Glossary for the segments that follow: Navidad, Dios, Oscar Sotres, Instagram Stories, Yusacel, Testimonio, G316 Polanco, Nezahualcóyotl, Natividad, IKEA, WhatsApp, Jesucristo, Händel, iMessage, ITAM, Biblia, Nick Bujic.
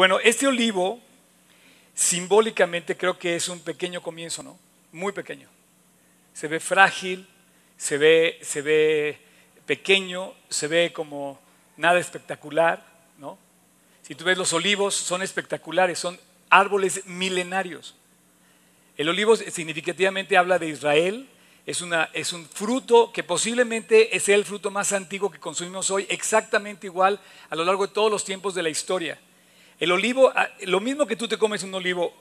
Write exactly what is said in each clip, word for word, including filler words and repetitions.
Bueno, este olivo simbólicamente creo que es un pequeño comienzo, ¿no? Muy pequeño. Se ve frágil, se ve, se ve pequeño, se ve como nada espectacular, ¿no? Si tú ves los olivos, son espectaculares, son árboles milenarios. El olivo significativamente habla de Israel, es, una, es un fruto que posiblemente es el fruto más antiguo que consumimos hoy, exactamente igual a lo largo de todos los tiempos de la historia. El olivo, lo mismo que tú te comes un olivo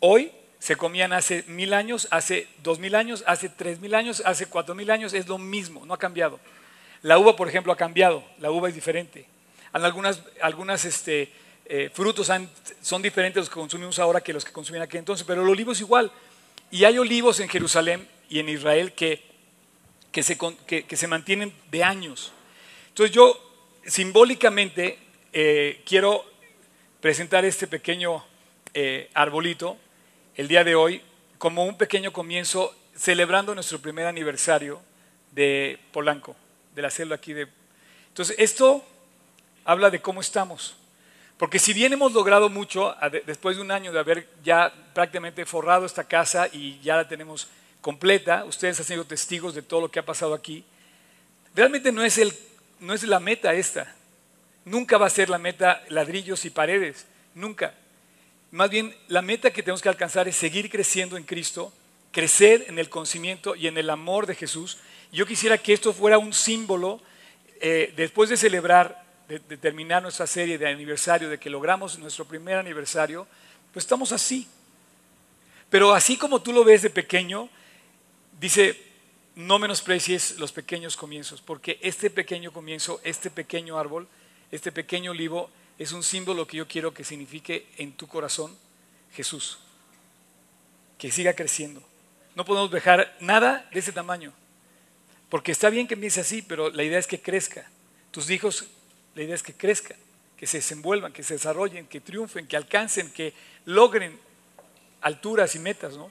hoy, se comían hace mil años, hace dos mil años, hace tres mil años, hace cuatro mil años, es lo mismo, no ha cambiado. La uva, por ejemplo, ha cambiado, la uva es diferente. Algunas, algunas este, eh, frutos han, son diferentes los que consumimos ahora que los que consumían aquel entonces, pero el olivo es igual. Y hay olivos en Jerusalén y en Israel que, que, se, que, que se mantienen de años. Entonces yo simbólicamente eh, quiero presentar este pequeño eh, arbolito el día de hoy, como un pequeño comienzo, celebrando nuestro primer aniversario de Polanco, de la célula aquí de... Entonces, esto habla de cómo estamos. Porque si bien hemos logrado mucho, después de un año de haber ya prácticamente forrado esta casa y ya la tenemos completa, ustedes han sido testigos de todo lo que ha pasado aquí, realmente no es, el, no es la meta esta. Nunca va a ser la meta ladrillos y paredes, nunca. Más bien, la meta que tenemos que alcanzar es seguir creciendo en Cristo, crecer en el conocimiento y en el amor de Jesús. Yo quisiera que esto fuera un símbolo, eh, después de celebrar, de, de terminar nuestra serie de aniversario, de que logramos nuestro primer aniversario, pues estamos así. Pero así como tú lo ves de pequeño, dice, no menosprecies los pequeños comienzos, porque este pequeño comienzo, este pequeño árbol, este pequeño olivo, es un símbolo que yo quiero que signifique en tu corazón Jesús. Que siga creciendo. No podemos dejar nada de ese tamaño. Porque está bien que empiece así, pero la idea es que crezca. Tus hijos, la idea es que crezcan, que se desenvuelvan, que se desarrollen, que triunfen, que alcancen, que logren alturas y metas, ¿no?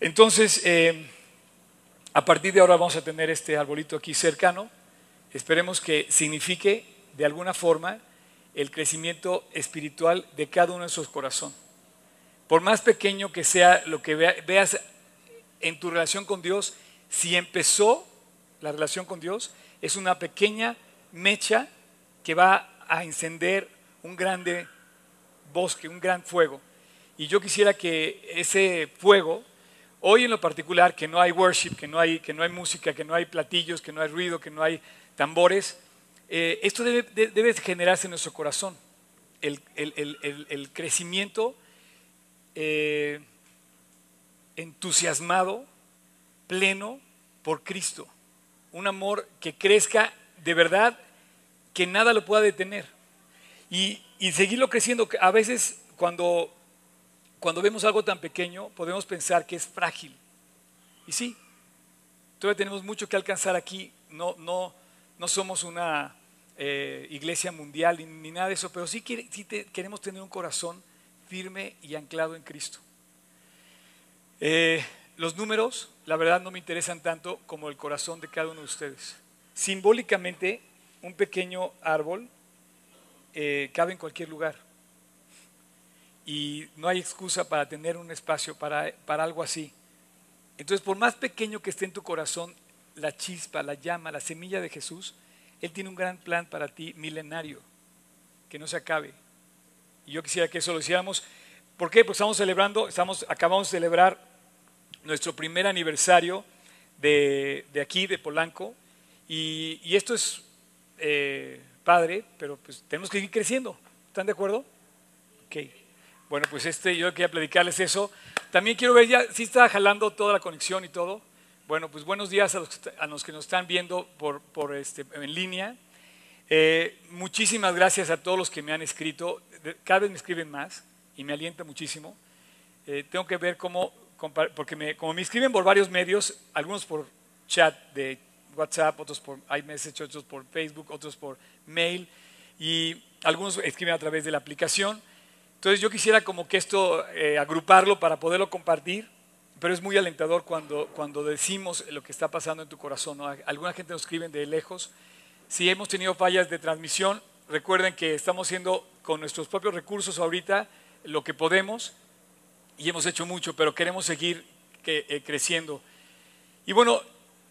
Entonces, eh, a partir de ahora vamos a tener este arbolito aquí cercano. Esperemos que signifique de alguna forma el crecimiento espiritual de cada uno de nuestros corazones. Por más pequeño que sea lo que veas en tu relación con Dios, si empezó la relación con Dios, es una pequeña mecha que va a encender un grande bosque, un gran fuego. Y yo quisiera que ese fuego, hoy en lo particular, que no hay worship, que no hay, que no hay música, que no hay platillos, que no hay ruido, que no hay tambores, Eh, esto debe, de, debe generarse en nuestro corazón, el, el, el, el crecimiento eh, entusiasmado, pleno por Cristo. Un amor que crezca de verdad, que nada lo pueda detener. Y, y seguirlo creciendo. A veces cuando, cuando vemos algo tan pequeño podemos pensar que es frágil. Y sí, todavía tenemos mucho que alcanzar aquí, no... no No somos una eh, iglesia mundial ni, ni nada de eso, pero sí, quiere, sí te, queremos tener un corazón firme y anclado en Cristo. Eh, los números, la verdad, no me interesan tanto como el corazón de cada uno de ustedes. Simbólicamente, un pequeño árbol eh, cabe en cualquier lugar. Y no hay excusa para tener un espacio para, para algo así. Entonces, por más pequeño que esté en tu corazón, la chispa, la llama, la semilla de Jesús, Él tiene un gran plan para ti, milenario, que no se acabe. Y yo quisiera que eso lo hiciéramos. ¿Por qué? Porque estamos celebrando, estamos, acabamos de celebrar nuestro primer aniversario de, de aquí, de Polanco, y, y esto es eh, padre, pero pues tenemos que seguir creciendo. ¿Están de acuerdo? Ok. Bueno, pues este, yo quería platicarles eso. También quiero ver, ya, ¿sí está jalando toda la conexión y todo? Bueno, pues buenos días a los, a los que nos están viendo por, por este, en línea. Eh, muchísimas gracias a todos los que me han escrito. Cada vez me escriben más y me alienta muchísimo. Eh, tengo que ver cómo, porque me, como me escriben por varios medios, algunos por chat de WhatsApp, otros por iMessage, otros por Facebook, otros por mail, y algunos escriben a través de la aplicación. Entonces yo quisiera como que esto, eh, agruparlo para poderlo compartir. Pero es muy alentador cuando, cuando decimos lo que está pasando en tu corazón, ¿no? Alguna gente nos escribe de lejos. Si hemos tenido fallas de transmisión, Recuerden que estamos haciendo con nuestros propios recursos ahorita lo que podemos y hemos hecho mucho, pero queremos seguir que, eh, creciendo. Y bueno,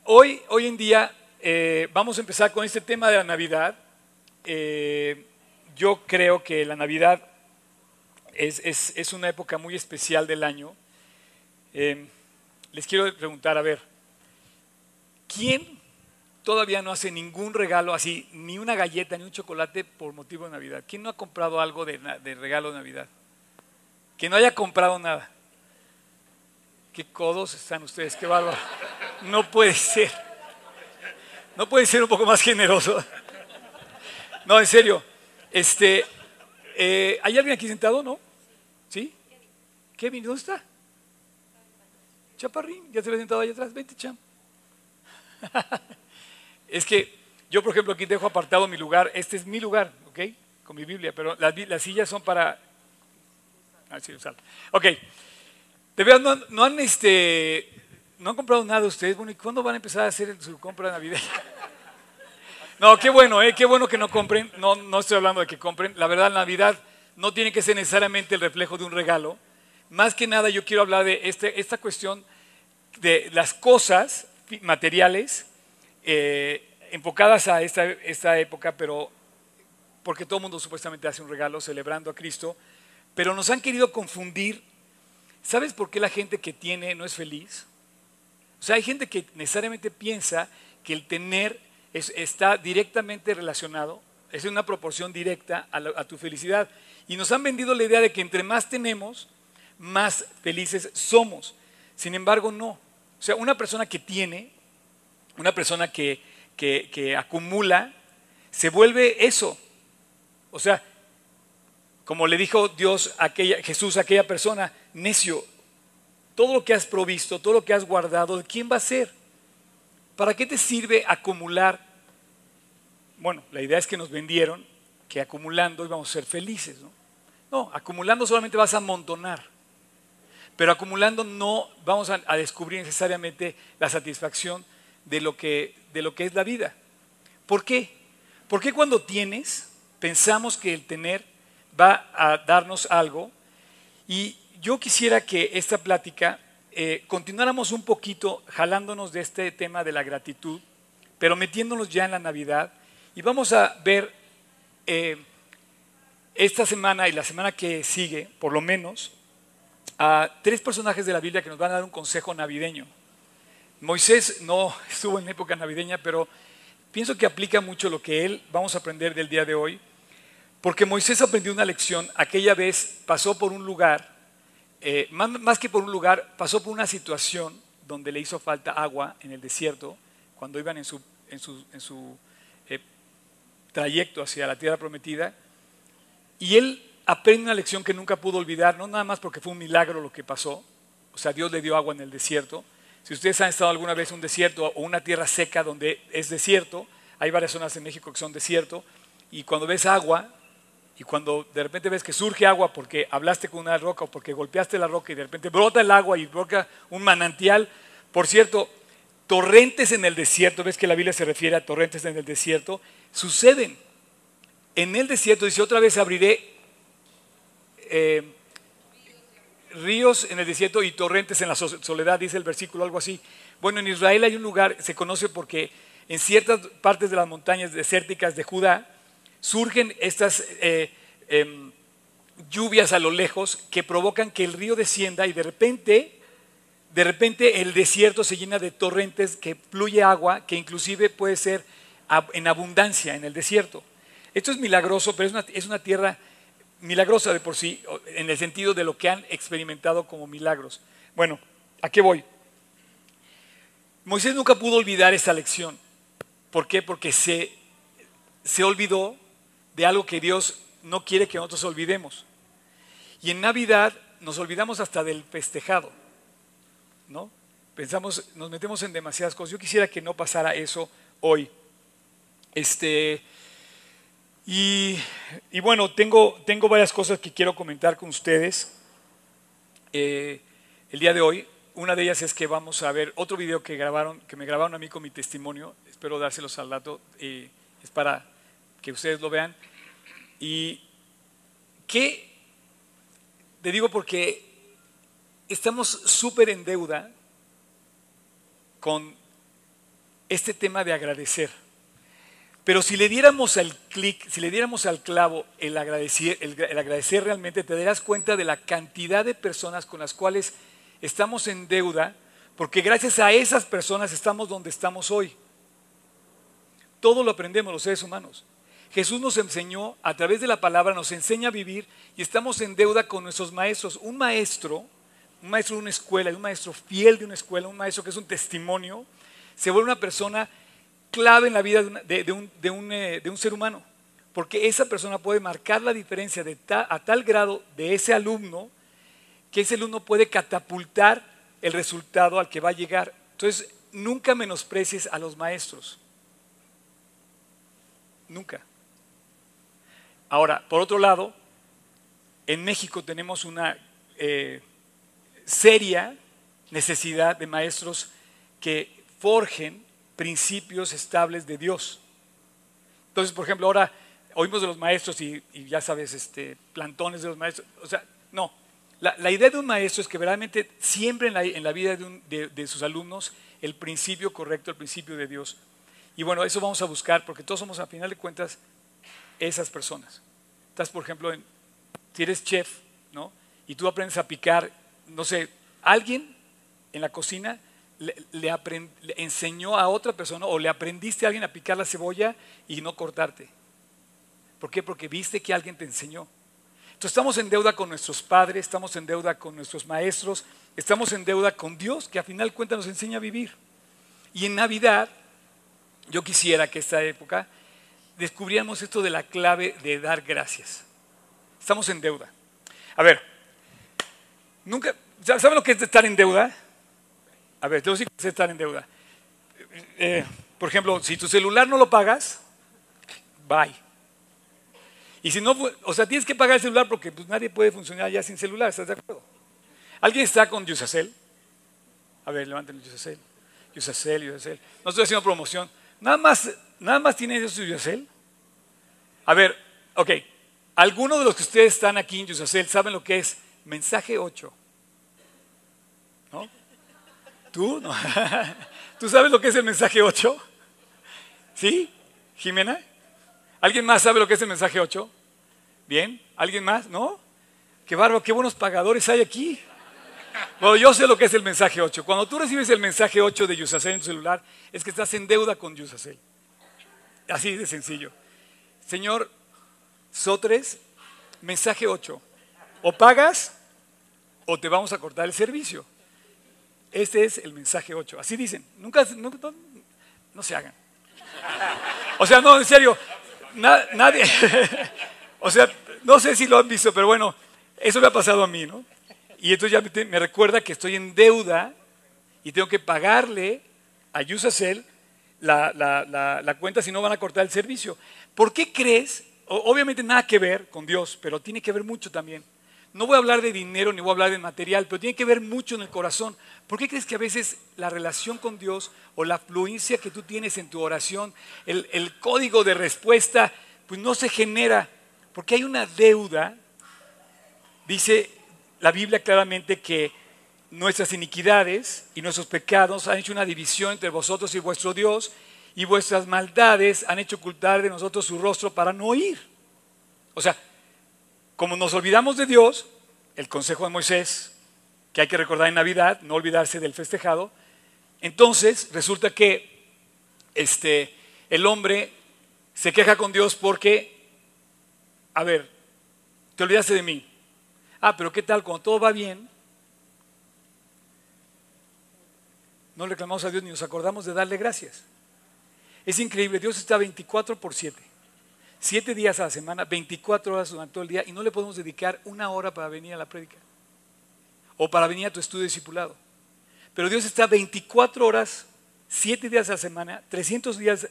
hoy, hoy en día eh, vamos a empezar con este tema de la Navidad. Eh, yo creo que la Navidad es, es, es una época muy especial del año. Eh, les quiero preguntar, a ver, ¿quién todavía no hace ningún regalo así, ni una galleta, ni un chocolate por motivo de Navidad? ¿Quién no ha comprado algo de, de regalo de Navidad? Que no haya comprado nada. Qué codos están ustedes, qué bárbaro. No puede ser. No puede ser un poco más generoso. No, en serio. Este, eh, ¿hay alguien aquí sentado, no? ¿Sí? Kevin, ¿dónde está? Chaparrín, ya se había sentado allá atrás. Vente, Cham. Es que yo, por ejemplo, aquí dejo apartado mi lugar. Este es mi lugar, ¿ok? Con mi Biblia, pero las, las sillas son para... Ah, sí, usar. Ok. De verdad, no, no han este, no han comprado nada ustedes. Bueno, ¿y cuándo van a empezar a hacer su compra de Navidad? No, qué bueno, ¿eh? Qué bueno que no compren. No, no estoy hablando de que compren. La verdad, Navidad no tiene que ser necesariamente el reflejo de un regalo. Más que nada, yo quiero hablar de este, esta cuestión de las cosas materiales Eh, enfocadas a esta, esta época, pero porque todo el mundo supuestamente hace un regalo celebrando a Cristo, pero nos han querido confundir. ¿Sabes por qué la gente que tiene no es feliz? O sea, hay gente que necesariamente piensa que el tener es, está directamente relacionado, es una proporción directa a, la, a tu felicidad, y nos han vendido la idea de que entre más tenemos, más felices somos. Sin embargo, no. O sea, una persona que tiene, una persona que, que, que acumula, se vuelve eso. O sea, como le dijo Dios a aquella, Jesús a aquella persona, necio, todo lo que has provisto, todo lo que has guardado, ¿de quién va a ser? ¿Para qué te sirve acumular? Bueno, la idea es que nos vendieron que acumulando íbamos a ser felices, ¿no? No, acumulando solamente vas a amontonar. Pero acumulando no vamos a, a descubrir necesariamente la satisfacción de lo que, de lo que es la vida. ¿Por qué? Porque cuando tienes, pensamos que el tener va a darnos algo, y yo quisiera que esta plática eh, continuáramos un poquito jalándonos de este tema de la gratitud, pero metiéndonos ya en la Navidad, y vamos a ver eh, esta semana y la semana que sigue, por lo menos, a tres personajes de la Biblia que nos van a dar un consejo navideño. Moisés no estuvo en época navideña, pero pienso que aplica mucho lo que él vamos a aprender del día de hoy, porque Moisés aprendió una lección. Aquella vez pasó por un lugar, eh, más, más que por un lugar, pasó por una situación donde le hizo falta agua en el desierto, cuando iban en su, en su, en su eh, trayecto hacia la tierra prometida, y él aprende una lección que nunca pudo olvidar, no nada más porque fue un milagro lo que pasó, o sea, Dios le dio agua en el desierto. Si ustedes han estado alguna vez en un desierto o una tierra seca donde es desierto, hay varias zonas en México que son desierto, y cuando ves agua, y cuando de repente ves que surge agua porque hablaste con una roca o porque golpeaste la roca y de repente brota el agua y brota un manantial. Por cierto, torrentes en el desierto, ves que la Biblia se refiere a torrentes en el desierto, suceden. En el desierto dice, otra vez abriré Eh, ríos en el desierto y torrentes en la soledad, dice el versículo, algo así. Bueno, en Israel hay un lugar, se conoce porque en ciertas partes de las montañas desérticas de Judá surgen estas eh, eh, lluvias a lo lejos que provocan que el río descienda, y de repente, de repente el desierto se llena de torrentes que fluye agua, que inclusive puede ser en abundancia en el desierto. Esto es milagroso, pero es una, es una tierra milagrosa de por sí, en el sentido de lo que han experimentado como milagros. Bueno, ¿a qué voy? Moisés nunca pudo olvidar esta lección. ¿Por qué? Porque se, se olvidó de algo que Dios no quiere que nosotros olvidemos. Y en Navidad nos olvidamos hasta del festejado, ¿no? Pensamos, nos metemos en demasiadas cosas. Yo quisiera que no pasara eso hoy. Este... Y, y bueno, tengo, tengo varias cosas que quiero comentar con ustedes eh, el día de hoy. Una de ellas es que vamos a ver otro video que grabaron, que me grabaron a mí con mi testimonio. Espero dárselos al rato, eh, es para que ustedes lo vean. Y que, te digo porque estamos súper en deuda con este tema de agradecer. Pero si le diéramos al clic, si le diéramos al clavo el agradecer, el, el agradecer realmente, te darás cuenta de la cantidad de personas con las cuales estamos en deuda, porque gracias a esas personas estamos donde estamos hoy. Todo lo aprendemos los seres humanos. Jesús nos enseñó, a través de la palabra, nos enseña a vivir, y estamos en deuda con nuestros maestros. Un maestro, un maestro de una escuela, un maestro fiel de una escuela, un maestro que es un testimonio, se vuelve una persona clave en la vida de, una, de, de, un, de, un, de un ser humano, porque esa persona puede marcar la diferencia de ta, a tal grado de ese alumno, que ese alumno puede catapultar el resultado al que va a llegar. Entonces, nunca menosprecies a los maestros. Nunca. Ahora, por otro lado, en México tenemos una eh, seria necesidad de maestros que forjen principios estables de Dios. Entonces, por ejemplo, ahora oímos de los maestros y, y ya sabes, este, plantones de los maestros. O sea, no. La, la idea de un maestro es que verdaderamente siembre en la, en la vida de, un, de, de sus alumnos el principio correcto, el principio de Dios. Y bueno, eso vamos a buscar, porque todos somos, a final de cuentas, esas personas. Estás, por ejemplo, en, si eres chef, ¿no? Y tú aprendes a picar, no sé, alguien en la cocina Le, le, aprend, le enseñó a otra persona, o le aprendiste a alguien a picar la cebolla y no cortarte. ¿Por qué? Porque viste que alguien te enseñó. Entonces estamos en deuda con nuestros padres, estamos en deuda con nuestros maestros, estamos en deuda con Dios, que a final de cuentas nos enseña a vivir. Y en Navidad, yo quisiera que esta época descubriéramos esto de la clave de dar gracias. Estamos en deuda. A ver, nunca, ¿saben lo que es estar en deuda? A ver, tengo que estar en deuda. Eh, por ejemplo, si tu celular no lo pagas, bye. Y si no, o sea, tienes que pagar el celular, porque pues nadie puede funcionar ya sin celular, ¿estás de acuerdo? ¿Alguien está con Yusacel? A ver, levanten Yusacel. Yusacel, Yusacel. No estoy haciendo promoción. Nada más, nada más tiene eso Yusacel. A ver, ok. ¿Alguno de los que ustedes están aquí en Yusacel saben lo que es mensaje ocho? ¿No? ¿Tú? No. ¿Tú sabes lo que es el mensaje ocho? ¿Sí? ¿Jimena? ¿Alguien más sabe lo que es el mensaje ocho? ¿Bien? ¿Alguien más? ¿No? ¡Qué bárbaro! ¡Qué buenos pagadores hay aquí! Bueno, yo sé lo que es el mensaje ocho. Cuando tú recibes el mensaje ocho de Yusacel en tu celular, es que estás en deuda con Yusacel. Así de sencillo. Señor Sotres, mensaje ocho. O pagas o te vamos a cortar el servicio. Este es el mensaje ocho. Así dicen. Nunca, no, no, no se hagan. O sea, no, en serio. Na, nadie. O sea, no sé si lo han visto, pero bueno, eso me ha pasado a mí, ¿no? Y entonces ya me, me recuerda que estoy en deuda y tengo que pagarle a Yusacel la, la, la, la cuenta, si no van a cortar el servicio. ¿Por qué crees? O, obviamente nada que ver con Dios, pero tiene que ver mucho también. No voy a hablar de dinero ni voy a hablar de material, pero tiene que ver mucho en el corazón. ¿Por qué crees que a veces la relación con Dios o la fluencia que tú tienes en tu oración, el, el código de respuesta, pues no se genera? Porque hay una deuda. Dice la Biblia claramente que nuestras iniquidades y nuestros pecados han hecho una división entre vosotros y vuestro Dios, y vuestras maldades han hecho ocultar de nosotros su rostro para no oír. O sea, como nos olvidamos de Dios, el consejo de Moisés, que hay que recordar en Navidad, no olvidarse del festejado, entonces resulta que este, el hombre se queja con Dios porque, a ver, te olvidaste de mí. Ah, pero ¿qué tal cuando todo va bien? No reclamamos a Dios ni nos acordamos de darle gracias. Es increíble, Dios está veinticuatro por siete. Siete días a la semana, veinticuatro horas durante todo el día, y no le podemos dedicar una hora para venir a la prédica o para venir a tu estudio discipulado. Pero Dios está veinticuatro horas, siete días a la semana, trescientos días,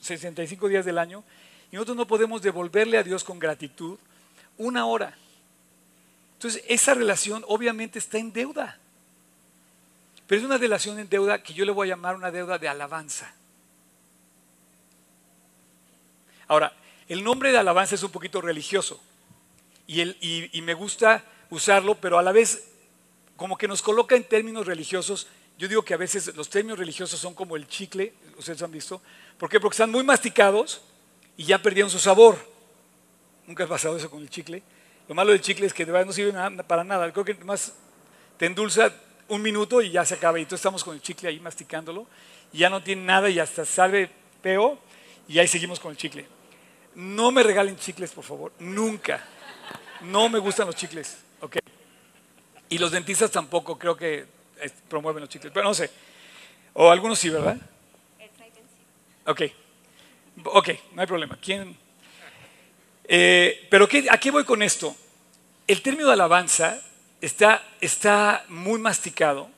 sesenta y cinco días del año, y nosotros no podemos devolverle a Dios con gratitud una hora. Entonces esa relación obviamente está en deuda, pero es una relación en deuda que yo le voy a llamar una deuda de alabanza. Ahora, El nombre de alabanza es un poquito religioso y, el, y, y me gusta usarlo, pero a la vez como que nos coloca en términos religiosos. Yo digo que a veces los términos religiosos son como el chicle, ustedes han visto. ¿Por qué? Porque están muy masticados y ya perdieron su sabor. Nunca ha pasado eso con el chicle. Lo malo del chicle es que de verdad no sirve nada, para nada. Creo que más te endulza un minuto y ya se acaba. Y entonces estamos con el chicle ahí masticándolo y ya no tiene nada y hasta sabe peo y ahí seguimos con el chicle. No me regalen chicles, por favor. Nunca. No me gustan los chicles. Okay. Y los dentistas tampoco creo que promueven los chicles. Pero no sé. O algunos sí, ¿verdad? Ok. Ok, no hay problema. ¿Quién...? Eh, pero qué, ¿a qué voy con esto? El término de alabanza está, está muy masticado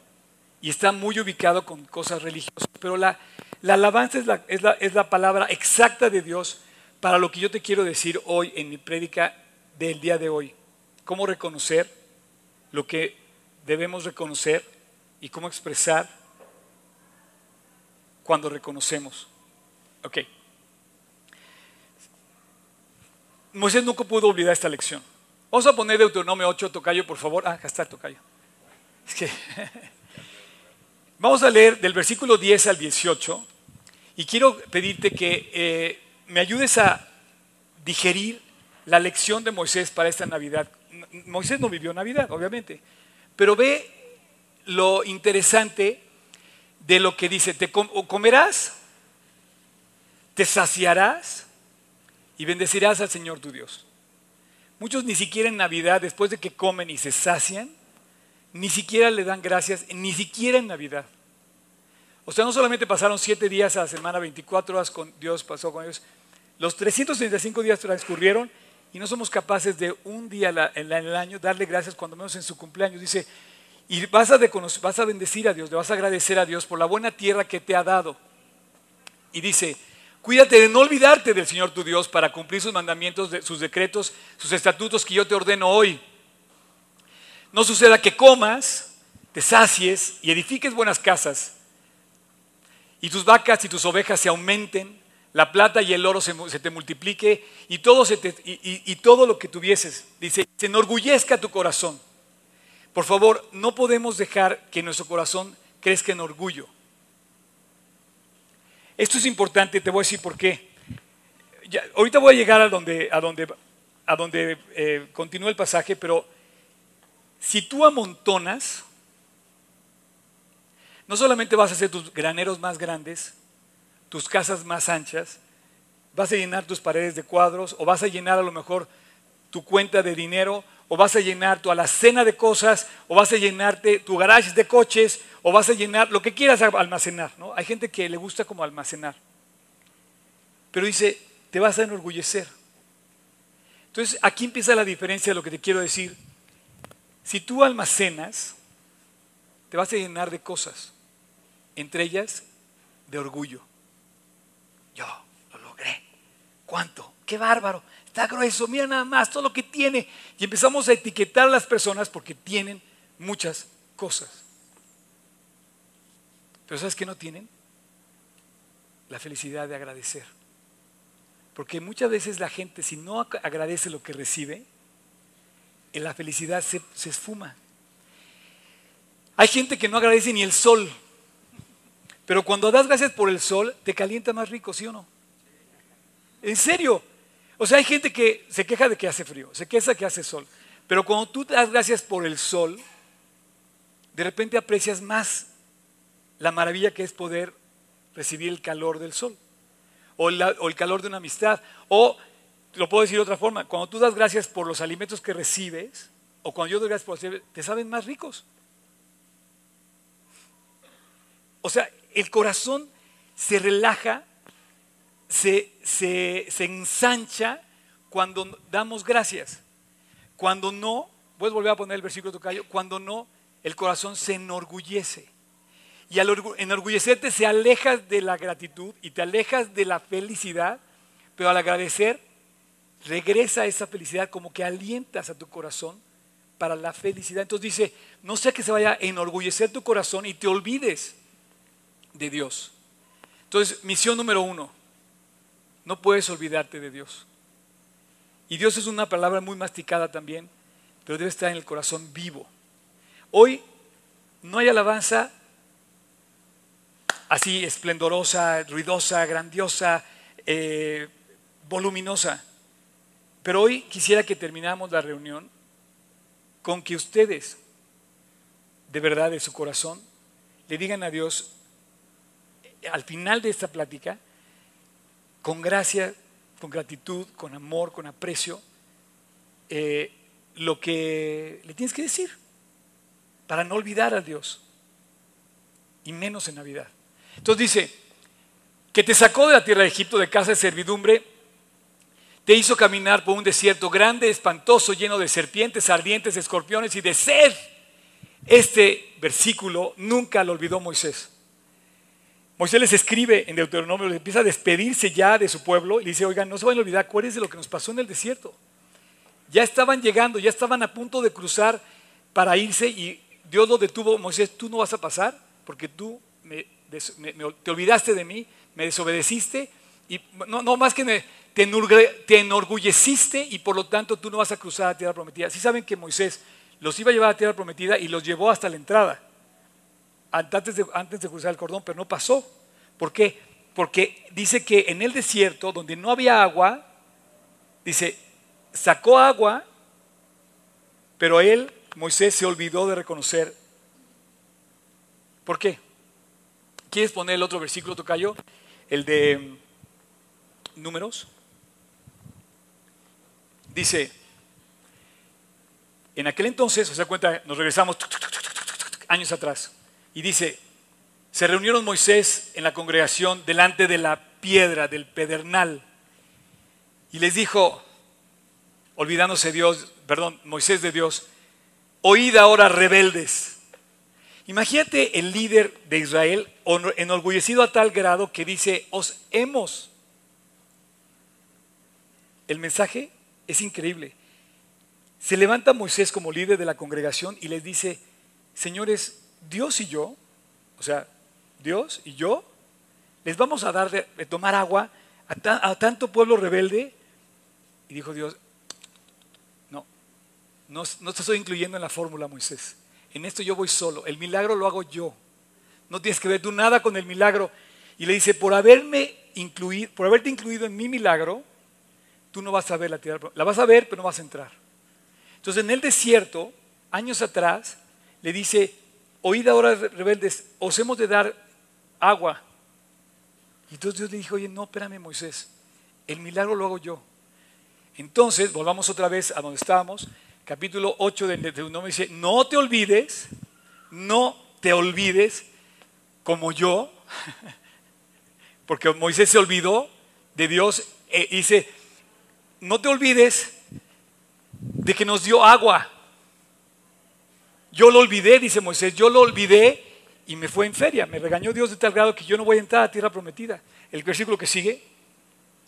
y está muy ubicado con cosas religiosas, pero la, la alabanza es la, es, la, es la palabra exacta de Dios para lo que yo te quiero decir hoy en mi prédica del día de hoy. Cómo reconocer lo que debemos reconocer y cómo expresar cuando reconocemos. Ok. Moisés nunca pudo olvidar esta lección. Vamos a poner Deuteronomio ocho, tocayo, por favor. Ah, acá está el tocayo. Es que vamos a leer del versículo diez al dieciocho y quiero pedirte que eh, me ayudes a digerir la lección de Moisés para esta Navidad. Moisés no vivió Navidad, obviamente, pero ve lo interesante de lo que dice. Te com- comerás, te saciarás y bendecirás al Señor tu Dios. Muchos ni siquiera en Navidad, después de que comen y se sacian, ni siquiera le dan gracias, ni siquiera en Navidad. O sea, no solamente pasaron siete días a la semana, veinticuatro horas con Dios, pasó con ellos. Los trescientos sesenta y cinco días transcurrieron y no somos capaces de un día en el año darle gracias, cuando menos en su cumpleaños. Dice, y vas a, vas a bendecir a Dios, le vas a agradecer a Dios por la buena tierra que te ha dado. Y dice... Cuídate de no olvidarte del Señor tu Dios para cumplir sus mandamientos, sus decretos, sus estatutos que yo te ordeno hoy. No suceda que comas, te sacies y edifiques buenas casas, y tus vacas y tus ovejas se aumenten, la plata y el oro se, se te multiplique y todo, se te, y, y, y todo lo que tuvieses. Dice, se enorgullezca tu corazón. Por favor, no podemos dejar que nuestro corazón crezca en orgullo. Esto es importante, te voy a decir por qué. Ya, ahorita voy a llegar a donde, a donde, a donde eh, continúa el pasaje, pero si tú amontonas, no solamente vas a hacer tus graneros más grandes, tus casas más anchas, vas a llenar tus paredes de cuadros, o vas a llenar a lo mejor tu cuenta de dinero, o vas a llenar tu alacena de cosas, o vas a llenarte tu garage de coches, o vas a llenar lo que quieras almacenar, ¿no? Hay gente que le gusta como almacenar. Pero dice, te vas a enorgullecer. Entonces, aquí empieza la diferencia de lo que te quiero decir. Si tú almacenas, te vas a llenar de cosas, entre ellas de orgullo. Yo lo logré. ¿Cuánto? ¡Qué bárbaro! Está grueso, mira nada más, todo lo que tiene. Y empezamos a etiquetar a las personas porque tienen muchas cosas. Pero ¿sabes qué no tienen? La felicidad de agradecer. Porque muchas veces la gente, si no agradece lo que recibe, en la felicidad se, se esfuma. Hay gente que no agradece ni el sol. Pero cuando das gracias por el sol, te calienta más rico, ¿sí o no? En serio. O sea, hay gente que se queja de que hace frío, se queja de que hace sol. Pero cuando tú das gracias por el sol, de repente aprecias más la maravilla que es poder recibir el calor del sol. O, la, o el calor de una amistad. O, lo puedo decir de otra forma, cuando tú das gracias por los alimentos que recibes, o cuando yo doy gracias por los alimentos, te saben más ricos. O sea, el corazón se relaja. Se, se, se ensancha cuando damos gracias. Cuando no, voy a volver a poner el versículo tocayo, cuando no, el corazón se enorgullece. Y al enorgullecerte se alejas de la gratitud y te alejas de la felicidad, pero al agradecer regresa esa felicidad, como que alientas a tu corazón para la felicidad. Entonces dice, no sea que se vaya a enorgullecer tu corazón y te olvides de Dios. Entonces, misión número uno. No puedes olvidarte de Dios. Y Dios es una palabra muy masticada también, pero debe estar en el corazón vivo. Hoy no hay alabanza así esplendorosa, ruidosa, grandiosa, eh, voluminosa. Pero hoy quisiera que terminamos la reunión con que ustedes, de verdad, de su corazón, le digan a Dios, al final de esta plática, con gracia, con gratitud, con amor, con aprecio, eh, lo que le tienes que decir para no olvidar a Dios, y menos en Navidad. Entonces dice, que te sacó de la tierra de Egipto, de casa de servidumbre, te hizo caminar por un desierto grande, espantoso, lleno de serpientes, ardientes, escorpiones y de sed. Este versículo nunca lo olvidó Moisés. Moisés les escribe en Deuteronomio, les empieza a despedirse ya de su pueblo y le dice, oigan, no se vayan a olvidar, acuérdense de lo que nos pasó en el desierto. Ya estaban llegando, ya estaban a punto de cruzar para irse y Dios lo detuvo. Moisés, tú no vas a pasar porque tú me, me, me, te olvidaste de mí, me desobedeciste y no, no más que me, te, enurgue, te enorgulleciste y por lo tanto tú no vas a cruzar a la tierra prometida. Sí saben que Moisés los iba a llevar a la tierra prometida y los llevó hasta la entrada, antes de, antes de cruzar el cordón, pero no pasó. ¿Por qué? Porque dice que en el desierto, donde no había agua, dice, sacó agua, pero él, Moisés, se olvidó de reconocer. ¿Por qué? ¿Quieres poner el otro versículo, tocayo? El de Números. Dice, en aquel entonces, o sea, cuenta, nos regresamos tuc, tuc, tuc, tuc, tuc, años atrás. Y dice, se reunieron Moisés en la congregación delante de la piedra, del pedernal. Y les dijo, olvidándose Dios, perdón, Moisés de Dios, oíd ahora rebeldes. Imagínate el líder de Israel enorgullecido a tal grado que dice, os hemos. El mensaje es increíble. Se levanta Moisés como líder de la congregación y les dice, señores, Dios y yo, o sea, Dios y yo, les vamos a dar de, de tomar agua a, ta, a tanto pueblo rebelde. Y dijo Dios, no, no, no te estoy incluyendo en la fórmula, Moisés. En esto yo voy solo, el milagro lo hago yo. No tienes que ver tú nada con el milagro. Y le dice, por haberme incluir, por haberte incluido en mi milagro, tú no vas a ver la tierra. La vas a ver, pero no vas a entrar. Entonces, en el desierto, años atrás, le dice, oíd ahora rebeldes, os hemos de dar agua. Y entonces Dios le dijo, oye, no, espérame Moisés, el milagro lo hago yo. Entonces, volvamos otra vez a donde estábamos, capítulo ocho de Deuteronomio dice, no te olvides, no te olvides como yo, porque Moisés se olvidó de Dios, e dice, no te olvides de que nos dio agua. Yo lo olvidé, dice Moisés, yo lo olvidé y me fue en feria. Me regañó Dios de tal grado que yo no voy a entrar a tierra prometida. El versículo que sigue,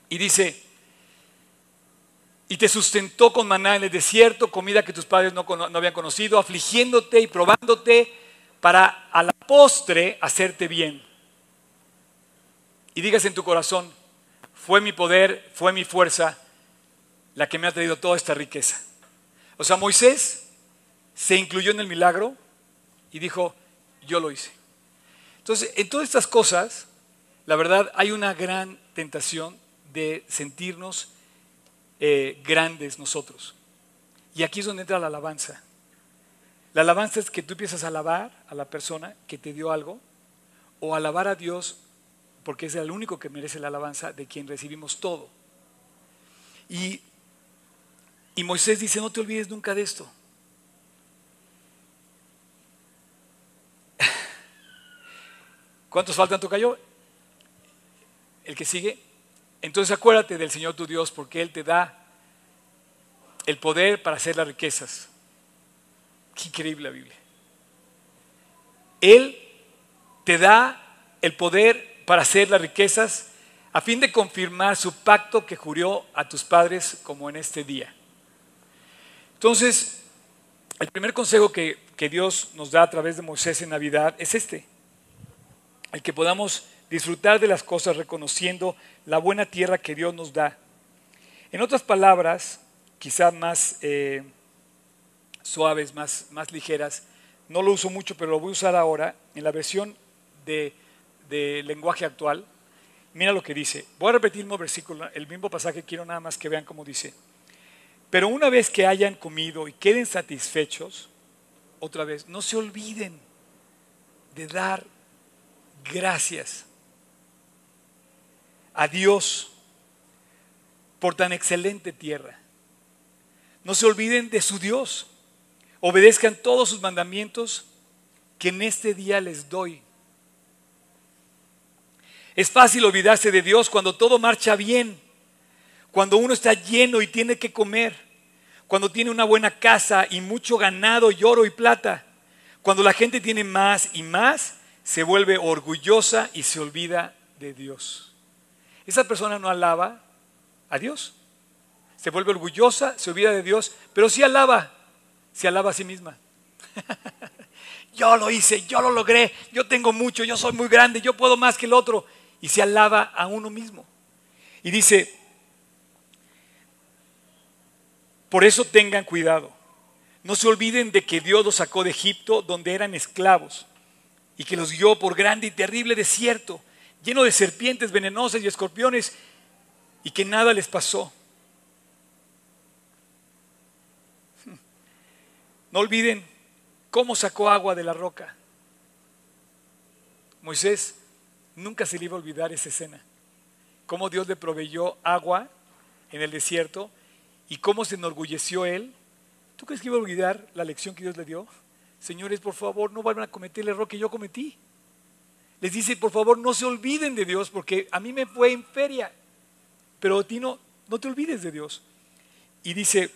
y dice, y te sustentó con maná en el desierto, comida que tus padres no, no habían conocido, afligiéndote y probándote para a la postre hacerte bien. Y digas en tu corazón, fue mi poder, fue mi fuerza la que me ha traído toda esta riqueza. O sea, Moisés se incluyó en el milagro y dijo, yo lo hice. Entonces, en todas estas cosas, la verdad, hay una gran tentación de sentirnos eh, grandes nosotros. Y aquí es donde entra la alabanza. La alabanza es que tú empiezas a alabar a la persona que te dio algo, o alabar a Dios, porque es el único que merece la alabanza, de quien recibimos todo. Y, y Moisés dice, no te olvides nunca de esto. ¿Cuántos faltan, tocayo? El que sigue. Entonces acuérdate del Señor tu Dios, porque Él te da el poder para hacer las riquezas. Qué increíble la Biblia. Él te da el poder para hacer las riquezas a fin de confirmar su pacto que juró a tus padres como en este día. Entonces, el primer consejo que, que Dios nos da a través de Moisés en Navidad es este. El que podamos disfrutar de las cosas reconociendo la buena tierra que Dios nos da. En otras palabras, quizá más eh, suaves, más, más ligeras. No lo uso mucho, pero lo voy a usar ahora en la versión de, de lenguaje actual. Mira lo que dice. Voy a repetir el mismo versículo, el mismo pasaje, quiero nada más que vean cómo dice. Pero una vez que hayan comido y queden satisfechos, otra vez, no se olviden de dar gracias a Dios por tan excelente tierra. No se olviden de su Dios. Obedezcan todos sus mandamientos que en este día les doy. Es fácil olvidarse de Dios cuando todo marcha bien, cuando uno está lleno y tiene que comer, cuando tiene una buena casa y mucho ganado y oro y plata. Cuando la gente tiene más y más, se vuelve orgullosa y se olvida de Dios. Esa persona no alaba a Dios. Se vuelve orgullosa, se olvida de Dios, pero sí alaba. Se alaba a sí misma. Yo lo hice, yo lo logré, yo tengo mucho, yo soy muy grande, yo puedo más que el otro. Y se alaba a uno mismo. Y dice, por eso tengan cuidado. No se olviden de que Dios los sacó de Egipto, donde eran esclavos, y que los guió por grande y terrible desierto, lleno de serpientes venenosas y escorpiones, y que nada les pasó. No olviden cómo sacó agua de la roca. Moisés nunca se le iba a olvidar esa escena. Cómo Dios le proveyó agua en el desierto y cómo se enorgulleció él. ¿Tú crees que iba a olvidar la lección que Dios le dio? Señores, por favor, no vayan a cometer el error que yo cometí. Les dice, por favor, no se olviden de Dios, porque a mí me fue en feria. Pero a ti no, no te olvides de Dios. Y dice,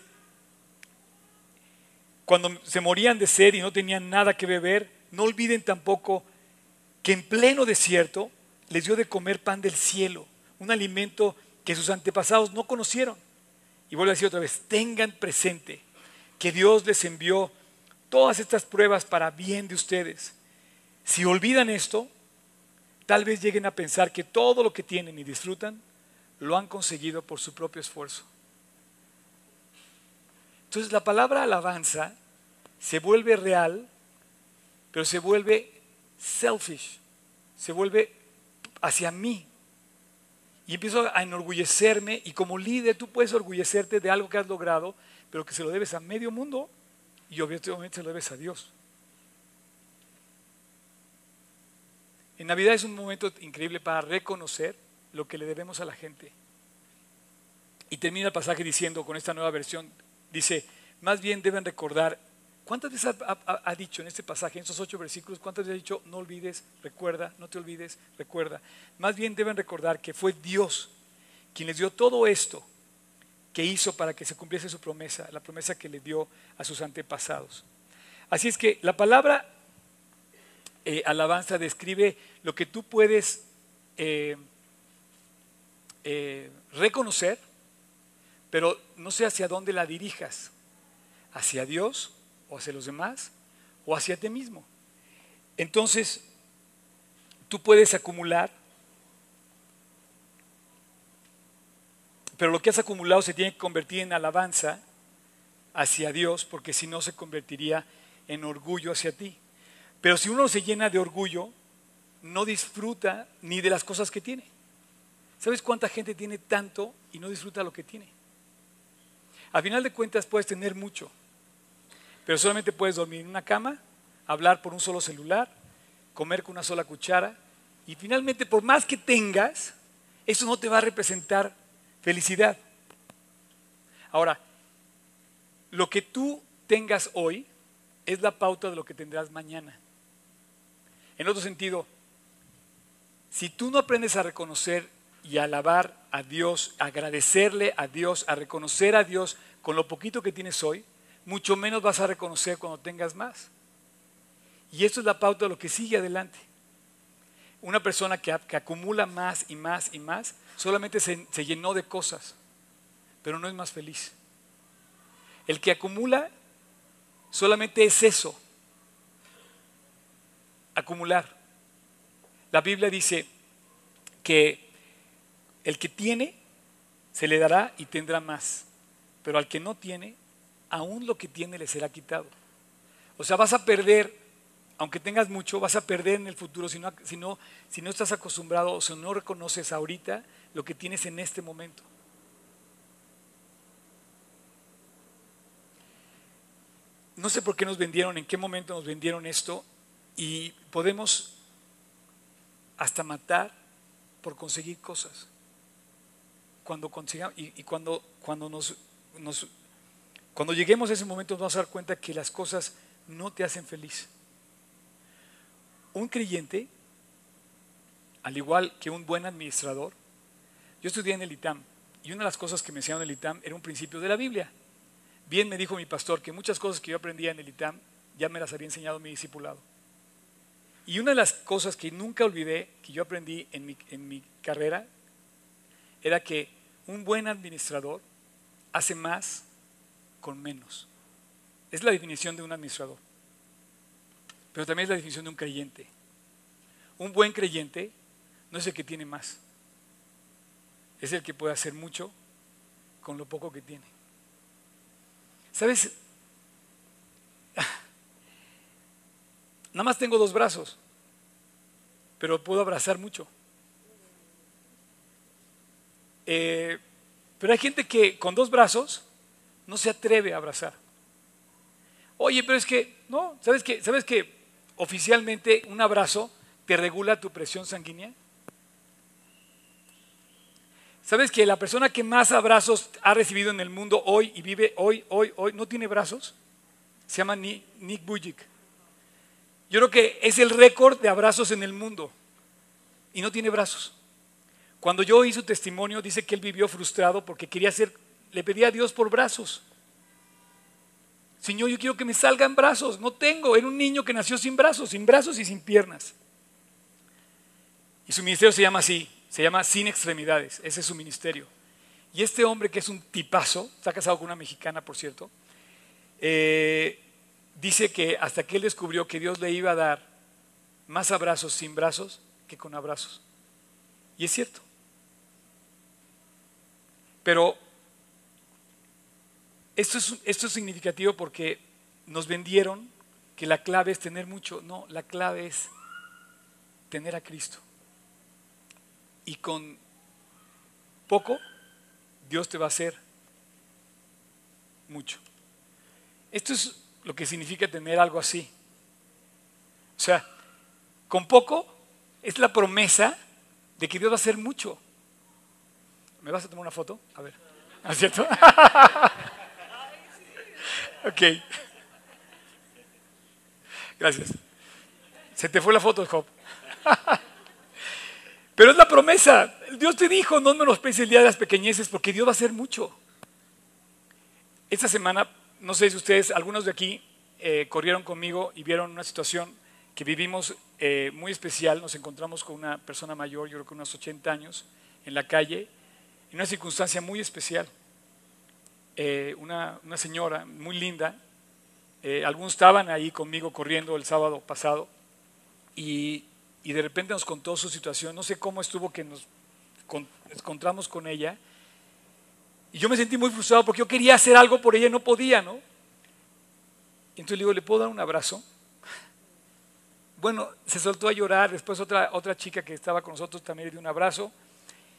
cuando se morían de sed y no tenían nada que beber, no olviden tampoco que en pleno desierto les dio de comer pan del cielo, un alimento que sus antepasados no conocieron. Y vuelvo a decir otra vez, tengan presente que Dios les envió todas estas pruebas para bien de ustedes. Si olvidan esto, tal vez lleguen a pensar que todo lo que tienen y disfrutan lo han conseguido por su propio esfuerzo. Entonces la palabra alabanza se vuelve real, pero se vuelve selfish, se vuelve hacia mí. Y empiezo a enorgullecerme, y como líder tú puedes orgullecerte de algo que has logrado, pero que se lo debes a medio mundo y obviamente se lo debes a Dios. En Navidad es un momento increíble para reconocer lo que le debemos a la gente. Y termina el pasaje diciendo con esta nueva versión, dice, más bien deben recordar. ¿Cuántas veces ha, ha, ha dicho en este pasaje, en esos ocho versículos, cuántas veces ha dicho, no olvides, recuerda, no te olvides, recuerda? Más bien deben recordar que fue Dios quien les dio todo esto que hizo para que se cumpliese su promesa, la promesa que le dio a sus antepasados. Así es que la palabra eh, alabanza describe lo que tú puedes eh, eh, reconocer, pero no sé hacia dónde la dirijas, hacia Dios o hacia los demás o hacia ti mismo. Entonces, tú puedes acumular, pero lo que has acumulado se tiene que convertir en alabanza hacia Dios, porque si no se convertiría en orgullo hacia ti. Pero si uno se llena de orgullo, no disfruta ni de las cosas que tiene. ¿Sabes cuánta gente tiene tanto y no disfruta lo que tiene? A final de cuentas puedes tener mucho, pero solamente puedes dormir en una cama, hablar por un solo celular, comer con una sola cuchara, y finalmente por más que tengas, eso no te va a representar felicidad. Ahora, lo que tú tengas hoy es la pauta de lo que tendrás mañana. En otro sentido, si tú no aprendes a reconocer y a alabar a Dios, a agradecerle a Dios, a reconocer a Dios con lo poquito que tienes hoy, mucho menos vas a reconocer cuando tengas más. Y esto es la pauta de lo que sigue adelante. Una persona que, que acumula más y más y más, solamente se, se llenó de cosas, pero no es más feliz. El que acumula solamente es eso, acumular. La Biblia dice que el que tiene se le dará y tendrá más. Pero al que no tiene, aún lo que tiene le será quitado. O sea, vas a perder, aunque tengas mucho, vas a perder en el futuro si no, si no, si no estás acostumbrado o si no reconoces ahorita lo que tienes en este momento. No sé por qué nos vendieron, en qué momento nos vendieron esto, y podemos hasta matar por conseguir cosas. Cuando consigamos, y, y cuando, cuando, nos, nos, cuando lleguemos a ese momento nos vamos a dar cuenta que las cosas no te hacen feliz. Un creyente, al igual que un buen administrador, yo estudié en el I T A M y una de las cosas que me enseñaron en el I T A M era un principio de la Biblia. Bien me dijo mi pastor que muchas cosas que yo aprendía en el I T A M ya me las había enseñado mi discipulado. Y una de las cosas que nunca olvidé que yo aprendí en mi, en mi carrera era que un buen administrador hace más con menos. Es la definición de un administrador. Pero también es la definición de un creyente. Un buen creyente no es el que tiene más. Es el que puede hacer mucho con lo poco que tiene. ¿Sabes? Nada más tengo dos brazos, pero puedo abrazar mucho. Eh, pero hay gente que con dos brazos no se atreve a abrazar. Oye, pero es que, no, ¿sabes qué? ¿Sabes que oficialmente un abrazo te regula tu presión sanguínea? ¿Sabes que la persona que más abrazos ha recibido en el mundo hoy y vive hoy, hoy, hoy, no tiene brazos? Se llama Nick Bujic. Yo creo que es el récord de abrazos en el mundo y no tiene brazos. Cuando yo oí su testimonio, dice que él vivió frustrado porque quería hacer, le pedía a Dios por brazos. Señor, yo quiero que me salgan brazos, no tengo. Era un niño que nació sin brazos, sin brazos y sin piernas. Y su ministerio se llama así. Se llama Sin Extremidades, ese es su ministerio. Y este hombre que es un tipazo, está casado con una mexicana, por cierto, eh, dice que hasta que él descubrió que Dios le iba a dar más abrazos sin brazos que con abrazos. Y es cierto. Pero esto es, esto es significativo porque nos vendieron que la clave es tener mucho. No, la clave es tener a Cristo. Y con poco, Dios te va a hacer mucho. Esto es lo que significa tener algo así. O sea, con poco es la promesa de que Dios va a hacer mucho. ¿Me vas a tomar una foto? A ver, ¿no es cierto? Ok. Gracias. Se te fue la foto, Job. Pero es la promesa. Dios te dijo, no menosprecies el día de las pequeñeces, porque Dios va a hacer mucho. Esta semana, no sé si ustedes, algunos de aquí eh, corrieron conmigo y vieron una situación que vivimos eh, muy especial. Nos encontramos con una persona mayor, yo creo que unos ochenta años, en la calle, en una circunstancia muy especial. Eh, una, una señora muy linda. Eh, algunos estaban ahí conmigo corriendo el sábado pasado y... Y de repente nos contó su situación, no sé cómo estuvo que nos encontramos con ella. Y yo me sentí muy frustrado porque yo quería hacer algo por ella y no podía, ¿no? Y entonces le digo, ¿le puedo dar un abrazo? Bueno, se soltó a llorar, después otra, otra chica que estaba con nosotros también le dio un abrazo.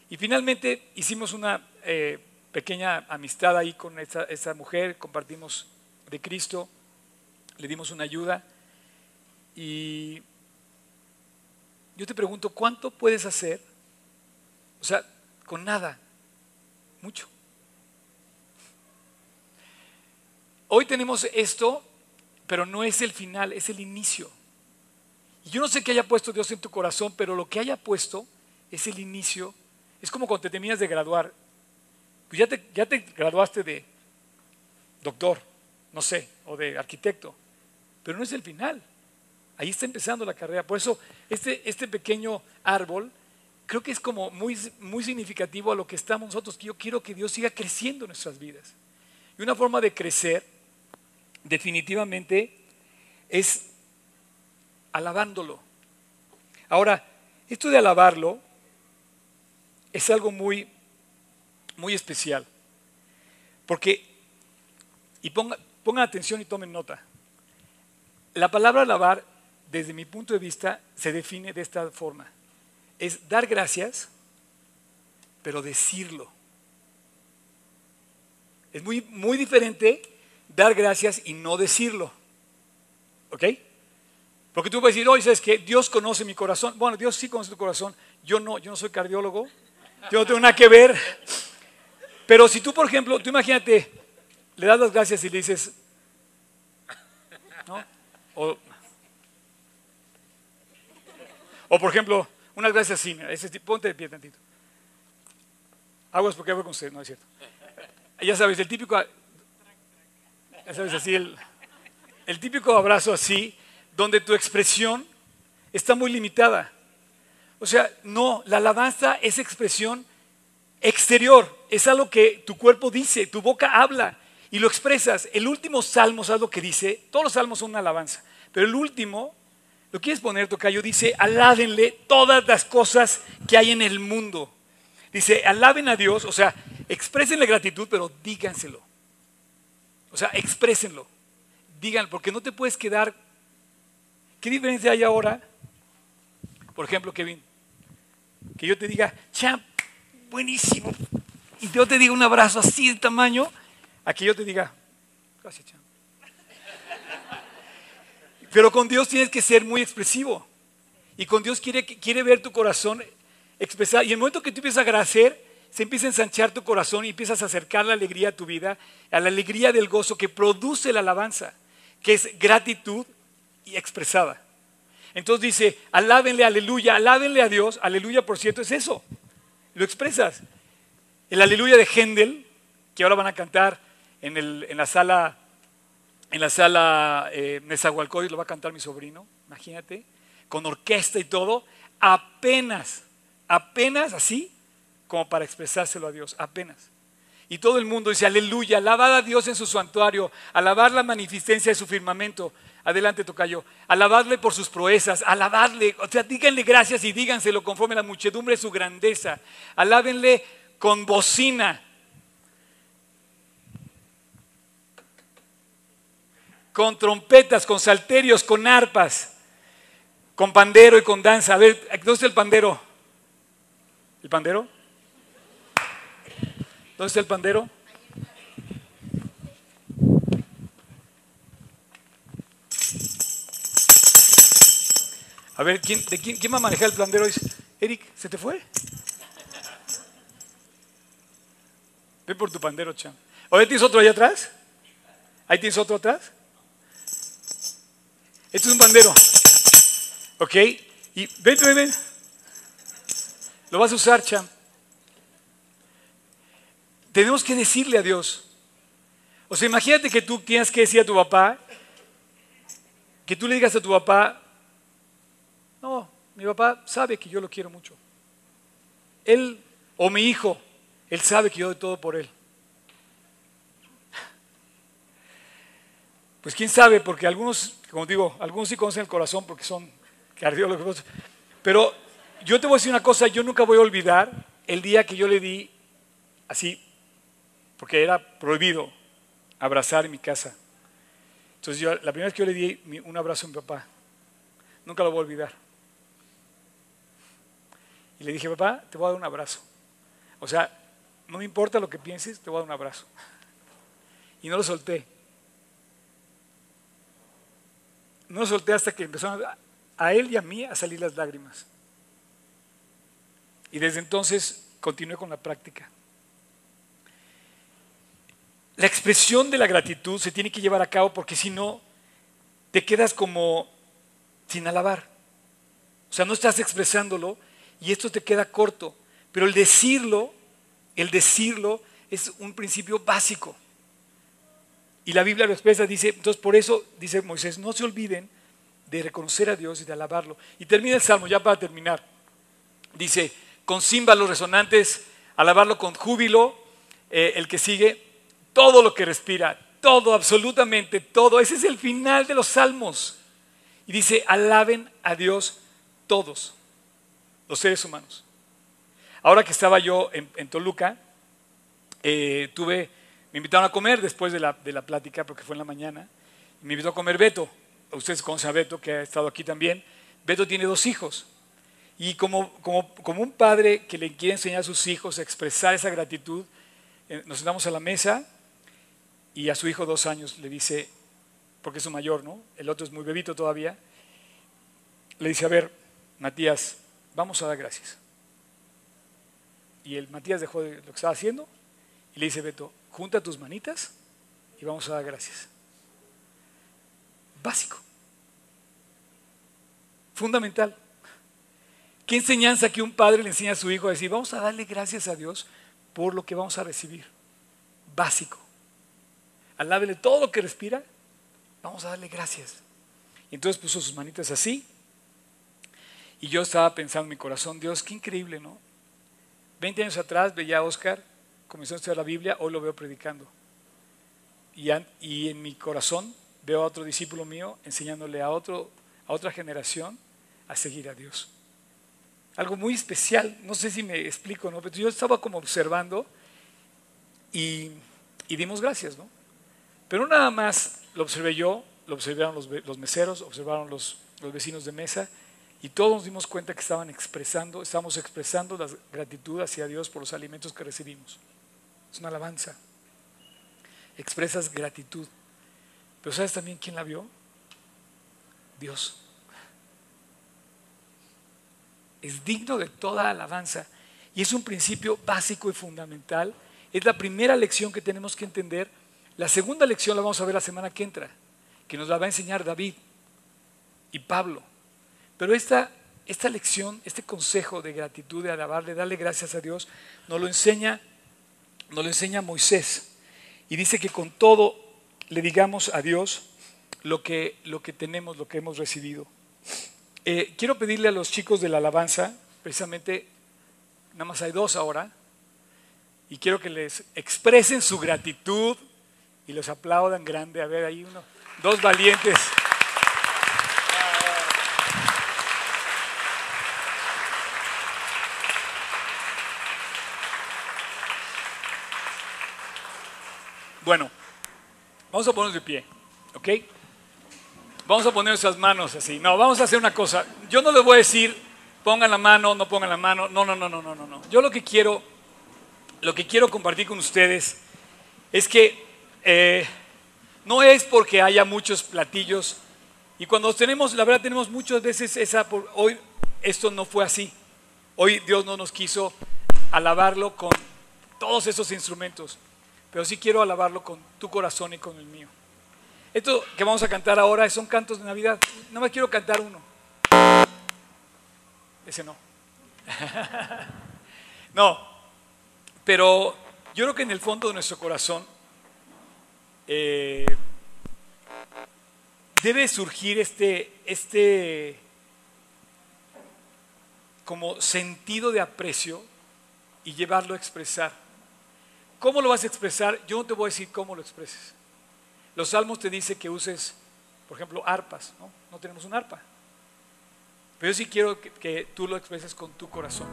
Y finalmente hicimos una eh, pequeña amistad ahí con esta, esta mujer, compartimos de Cristo, le dimos una ayuda y... Yo te pregunto, ¿cuánto puedes hacer? O sea, con nada, mucho. Hoy tenemos esto, pero no es el final, es el inicio. Y yo no sé qué haya puesto Dios en tu corazón, pero lo que haya puesto es el inicio. Es como cuando te terminas de graduar. Pues ya te, ya te graduaste de doctor, no sé, o de arquitecto, pero no es el final. Ahí está empezando la carrera. Por eso este, este pequeño árbol creo que es como muy, muy significativo a lo que estamos nosotros. Que yo quiero que Dios siga creciendo en nuestras vidas. Y una forma de crecer definitivamente es alabándolo. Ahora, esto de alabarlo es algo muy, muy especial. Porque Y ponga, pongan atención y tomen nota. La palabra alabar, desde mi punto de vista, se define de esta forma. Es dar gracias, pero decirlo. Es muy, muy diferente dar gracias y no decirlo. ¿Ok? Porque tú puedes decir, oye, ¿sabes qué? Dios conoce mi corazón. Bueno, Dios sí conoce tu corazón. Yo no, yo no soy cardiólogo. Yo no tengo nada que ver. Pero si tú, por ejemplo, tú imagínate, le das las gracias y le dices, ¿no? O, o por ejemplo, unas gracias así, mira, ese, ponte de pie tantito. Aguas porque hago con usted, no es cierto. Ya sabes, el típico, ya sabes, así, el, el típico abrazo así, donde tu expresión está muy limitada. O sea, no, la alabanza es expresión exterior, es algo que tu cuerpo dice, tu boca habla y lo expresas. El último salmo, ¿sabes lo que dice? Todos los salmos son una alabanza, pero el último, ¿lo quieres poner, tocayo? Dice, alábenle todas las cosas que hay en el mundo. Dice, alaben a Dios, o sea, exprésenle gratitud, pero díganselo. O sea, exprésenlo. Díganlo, porque no te puedes quedar. ¿Qué diferencia hay ahora? Por ejemplo, Kevin, que yo te diga, champ, buenísimo. Y yo te diga un abrazo así de tamaño, a que yo te diga, gracias, champ. Pero con Dios tienes que ser muy expresivo. Y con Dios quiere, quiere ver tu corazón expresar. Y en el momento que tú empiezas a agradecer, se empieza a ensanchar tu corazón y empiezas a acercar la alegría a tu vida, a la alegría del gozo que produce la alabanza, que es gratitud y expresada. Entonces dice, alábenle, aleluya, alábenle a Dios. Aleluya, por cierto, es eso. Lo expresas. El aleluya de Händel, que ahora van a cantar en, el, en la sala, en la sala eh, Nezahualcóyotl, lo va a cantar mi sobrino, imagínate, con orquesta y todo, apenas, apenas así, como para expresárselo a Dios, apenas. Y todo el mundo dice, aleluya, alabad a Dios en su santuario, alabad la magnificencia de su firmamento. Adelante, tocayo. Alabadle por sus proezas, alabadle, o sea, díganle gracias y díganselo conforme a la muchedumbre de su grandeza. Alábenle con bocina, con trompetas, con salterios, con arpas, con pandero y con danza. A ver, ¿dónde está el pandero? ¿El pandero? ¿Dónde está el pandero? A ver, ¿quién, de quién, ¿quién va a manejar el pandero? Eric, ¿se te fue? Ve por tu pandero, cham. ¿Ahora tienes otro allá atrás? ¿Ahí tienes otro atrás? Este es un pandero. Ok. Y ven, ven, ven. Lo vas a usar, cham. Tenemos que decirle a Dios. O sea, imagínate que tú tienes que decir a tu papá, que tú le digas a tu papá, no, mi papá sabe que yo lo quiero mucho. Él, o mi hijo, él sabe que yo doy todo por él. Pues quién sabe, porque algunos, como digo, algunos sí conocen el corazón porque son cardiólogos. Pero yo te voy a decir una cosa, yo nunca voy a olvidar el día que yo le di así, porque era prohibido abrazar en mi casa. Entonces yo, la primera vez que yo le di un abrazo a mi papá, nunca lo voy a olvidar. Y le dije, papá, te voy a dar un abrazo. O sea, no me importa lo que pienses, te voy a dar un abrazo. Y no lo solté. No lo solté hasta que empezaron a, a él y a mí a salir las lágrimas. Y desde entonces continué con la práctica. La expresión de la gratitud se tiene que llevar a cabo porque si no, te quedas como sin alabar. O sea, no estás expresándolo y esto te queda corto. Pero el decirlo, el decirlo es un principio básico. Y la Biblia lo expresa, dice, entonces por eso dice Moisés, no se olviden de reconocer a Dios y de alabarlo. Y termina el Salmo, ya para terminar. Dice, con címbalos resonantes, alabarlo con júbilo, eh, el que sigue, todo lo que respira, todo, absolutamente todo. Ese es el final de los Salmos. Y dice, alaben a Dios todos los seres humanos. Ahora que estaba yo en, en Toluca, eh, tuve Me invitaron a comer después de la, de la plática, porque fue en la mañana. Me invitó a comer Beto. Ustedes conocen a Beto, que ha estado aquí también. Beto tiene dos hijos. Y como, como, como un padre que le quiere enseñar a sus hijos a expresar esa gratitud, eh, nos sentamos a la mesa y a su hijo dos años le dice, porque es su mayor, ¿no? El otro es muy bebito todavía. Le dice, a ver, Matías, vamos a dar gracias. Y el Matías dejó de lo que estaba haciendo y le dice, Beto, junta tus manitas y vamos a dar gracias. Básico. Fundamental. ¿Qué enseñanza que un padre le enseña a su hijo a decir, vamos a darle gracias a Dios por lo que vamos a recibir? Básico. Alábele todo lo que respira, vamos a darle gracias. Y entonces puso sus manitas así y yo estaba pensando en mi corazón, Dios, qué increíble, ¿no? veinte años atrás veía a Oscar, comenzó a estudiar la Biblia, hoy lo veo predicando. Y, an, y en mi corazón veo a otro discípulo mío enseñándole a, otro, a otra generación a seguir a Dios. Algo muy especial, no sé si me explico, ¿no? Pero yo estaba como observando y, y dimos gracias, ¿no? Pero nada más lo observé yo, lo observaron los, los meseros, observaron los, los vecinos de mesa y todos nos dimos cuenta que estaban expresando, estábamos expresando la gratitud hacia Dios por los alimentos que recibimos. Es una alabanza. Expresas gratitud. Pero ¿sabes también quién la vio? Dios. Es digno de toda alabanza y es un principio básico y fundamental. Es la primera lección que tenemos que entender. La segunda lección la vamos a ver la semana que entra, que nos la va a enseñar David y Pablo. Pero esta, esta lección, este consejo de gratitud, de alabarle, darle gracias a Dios, nos lo enseña, nos lo enseña Moisés. Y dice que con todo le digamos a Dios lo que, lo que tenemos, lo que hemos recibido. Eh, quiero pedirle a los chicos de la alabanza, precisamente, nada más hay dos ahora, y quiero que les expresen su gratitud y los aplaudan grande. A ver, ahí uno, dos valientes. Bueno, vamos a ponernos de pie, ¿ok? Vamos a poner nuestras manos así. No, vamos a hacer una cosa. Yo no les voy a decir, pongan la mano, no pongan la mano. No, no, no, no, no, no. Yo lo que quiero, lo que quiero compartir con ustedes es que eh, no es porque haya muchos platillos. Y cuando tenemos, la verdad tenemos muchas veces esa, por, hoy esto no fue así. Hoy Dios no nos quiso alabarlo con todos esos instrumentos. Pero sí quiero alabarlo con tu corazón y con el mío. Esto que vamos a cantar ahora son cantos de Navidad. No me quiero cantar uno. Ese no. No. Pero yo creo que en el fondo de nuestro corazón eh, debe surgir este, este como sentido de aprecio y llevarlo a expresar. ¿Cómo lo vas a expresar? Yo no te voy a decir cómo lo expreses. Los salmos te dicen que uses, por ejemplo, arpas, ¿no? No tenemos un arpa. Pero yo sí quiero que, que tú lo expreses con tu corazón.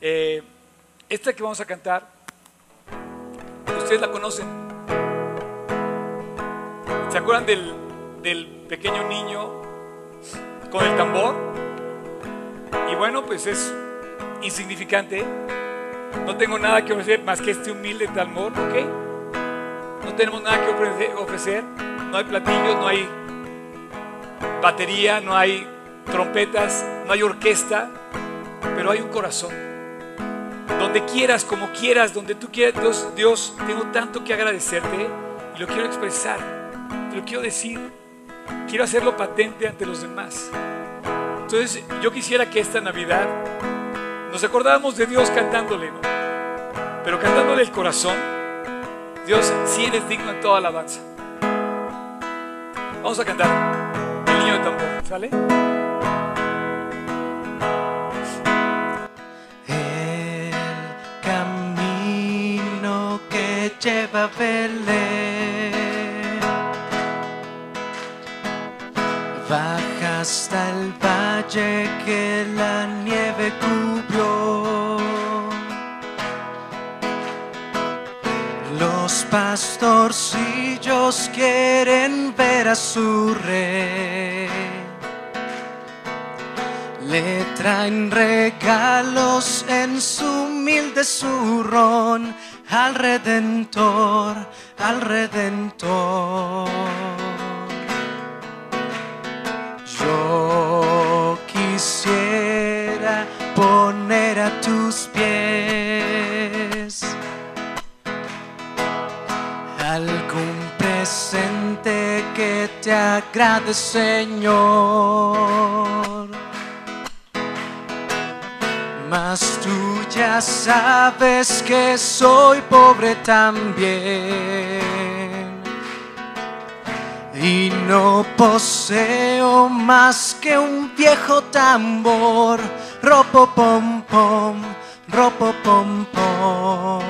Eh, esta que vamos a cantar, ustedes la conocen. ¿Se acuerdan del, del pequeño niño con el tambor? Y bueno, pues es insignificante. No tengo nada que ofrecer más que este humilde tambor, ¿ok? No tenemos nada que ofrecer, no hay platillos, no hay batería, no hay trompetas, no hay orquesta, pero hay un corazón. Donde quieras, como quieras, donde tú quieras, Dios, Dios, tengo tanto que agradecerte y lo quiero expresar, te lo quiero decir, quiero hacerlo patente ante los demás. Entonces yo quisiera que esta Navidad nos acordáramos de Dios cantándole, ¿no? Pero cantándole el corazón. Dios, sí eres digno en toda alabanza. Vamos a cantar El niño de tambor, ¿sale? El camino que lleva a Belén baja hasta el valle que la nieve cubrió. Lo pastorcillos quieren ver a su rey. Le traen regalos en su humilde zurrón al Redentor, al Redentor. Yo quisiera poner a tus pies algún presente que te agrade, Señor. Mas tú ya sabes que soy pobre también y no poseo más que un viejo tambor. Ropo pom pom, ropo pom pom.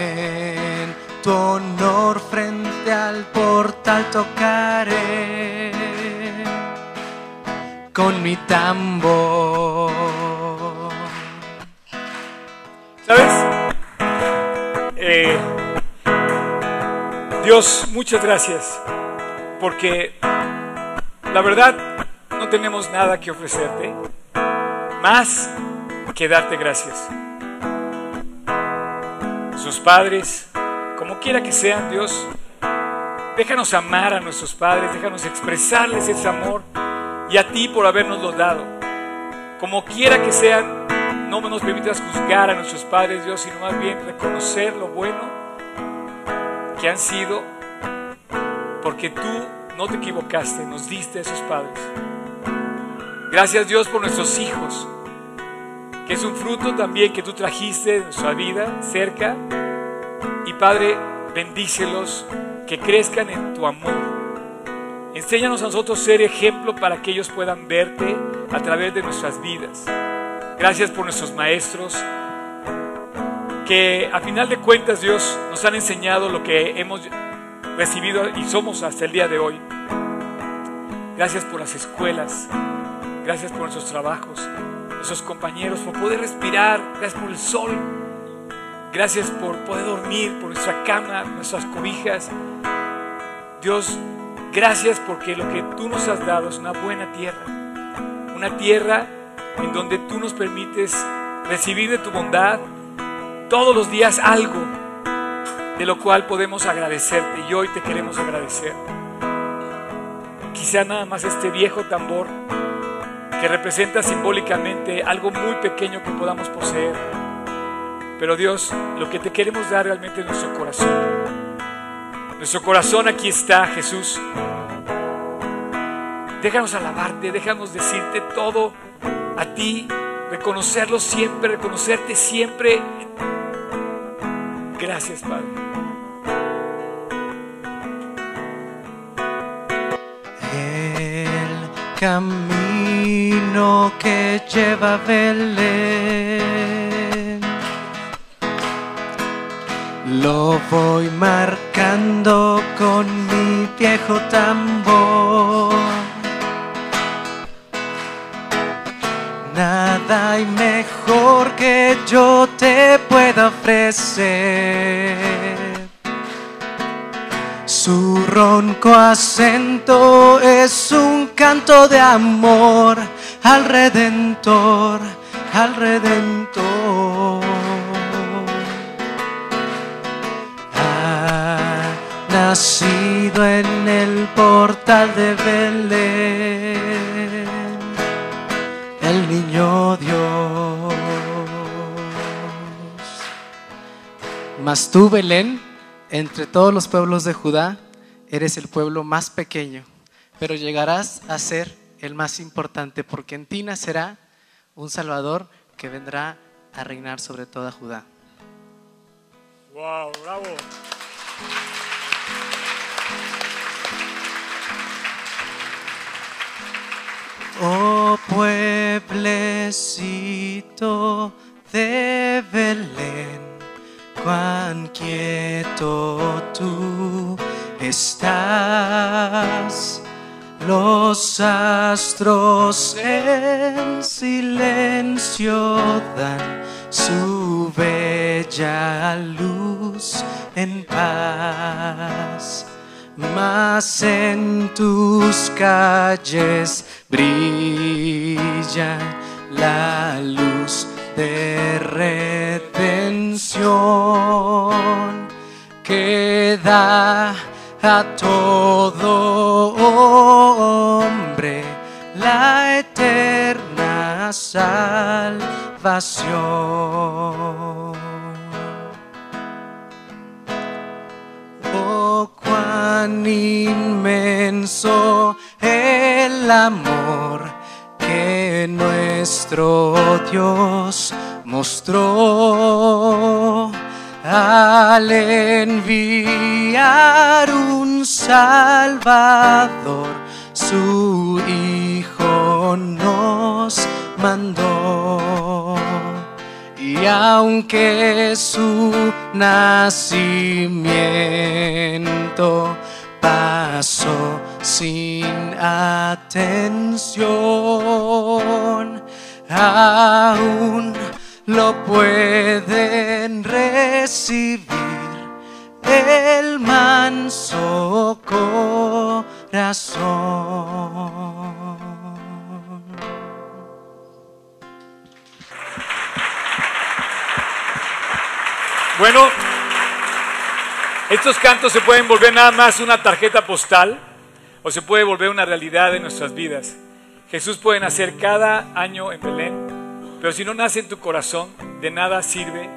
En tu honor frente al portal tocaré con mi tambor. ¿Sabes? Eh, Dios, muchas gracias, porque la verdad no tenemos nada que ofrecerte más que darte gracias. Sus padres, como quiera que sean, Dios, déjanos amar a nuestros padres, déjanos expresarles ese amor. Y a ti por habernoslo dado. Como quiera que sean, no nos permitas juzgar a nuestros padres, Dios, sino más bien reconocer lo bueno que han sido, porque tú no te equivocaste, nos diste a esos padres. Gracias, Dios, por nuestros hijos, que es un fruto también que tú trajiste en nuestra vida, cerca. Y Padre, bendícelos, que crezcan en tu amor. Enséñanos a nosotros ser ejemplo para que ellos puedan verte a través de nuestras vidas. Gracias por nuestros maestros, que a final de cuentas, Dios, nos han enseñado lo que hemos recibido y somos hasta el día de hoy. Gracias por las escuelas, gracias por nuestros trabajos, nuestros compañeros, por poder respirar, gracias por el sol, gracias por poder dormir, por nuestra cama, nuestras cobijas. Dios, gracias porque lo que tú nos has dado es una buena tierra, una tierra en donde tú nos permites recibir de tu bondad todos los días algo de lo cual podemos agradecerte, y hoy te queremos agradecer. Quizá nada más este viejo tambor que representa simbólicamente algo muy pequeño que podamos poseer, pero Dios, lo que te queremos dar realmente es nuestro corazón. Nuestro corazón aquí está, Jesús. Déjanos alabarte, déjanos decirte todo a ti, reconocerlo siempre, reconocerte siempre. Gracias, Padre. El camino que lleva a Belén lo voy marcando con mi viejo tambor. Nada hay mejor que yo te pueda ofrecer. Su ronco acento es un canto de amor al Redentor, al Redentor. Nacido en el portal de Belén, el niño Dios. Mas tú, Belén, entre todos los pueblos de Judá, eres el pueblo más pequeño, pero llegarás a ser el más importante, porque en ti nacerá un Salvador que vendrá a reinar sobre toda Judá. ¡Wow! ¡Bravo! Oh pueblecito de Belén, cuán quieto tú estás. Los astros en silencio dan su bella luz en paz. Mas en tus calles brilla la luz de redención que da a todo hombre la eterna salvación. Oh, cuán inmenso el amor que nuestro Dios mostró al enviar un Salvador, su Hijo nos mandó. Y aunque su nacimiento pasó sin atención, aún lo pueden recibir el manso corazón. Bueno, estos cantos se pueden volver nada más una tarjeta postal o se puede volver una realidad en nuestras vidas. Jesús puede nacer cada año en Belén, pero si no nace en tu corazón, de nada sirve